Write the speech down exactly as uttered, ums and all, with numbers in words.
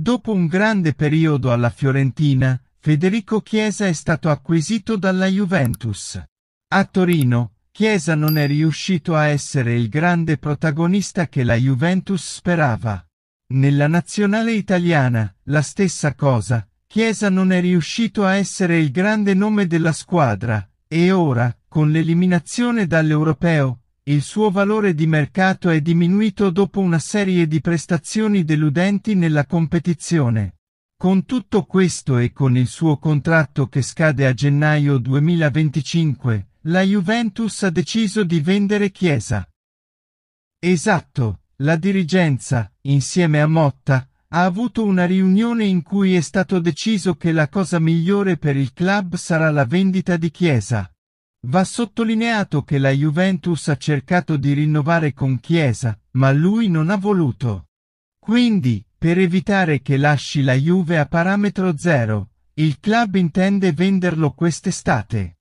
Dopo un grande periodo alla Fiorentina, Federico Chiesa è stato acquisito dalla Juventus. A Torino, Chiesa non è riuscito a essere il grande protagonista che la Juventus sperava. Nella nazionale italiana, la stessa cosa, Chiesa non è riuscito a essere il grande nome della squadra, e ora, con l'eliminazione dall'Europeo, il suo valore di mercato è diminuito dopo una serie di prestazioni deludenti nella competizione. Con tutto questo e con il suo contratto che scade a gennaio duemilaventicinque, la Juventus ha deciso di vendere Chiesa. Esatto, la dirigenza, insieme a Motta, ha avuto una riunione in cui è stato deciso che la cosa migliore per il club sarà la vendita di Chiesa. Va sottolineato che la Juventus ha cercato di rinnovare con Chiesa, ma lui non ha voluto. Quindi, per evitare che lasci la Juve a parametro zero, il club intende venderlo quest'estate.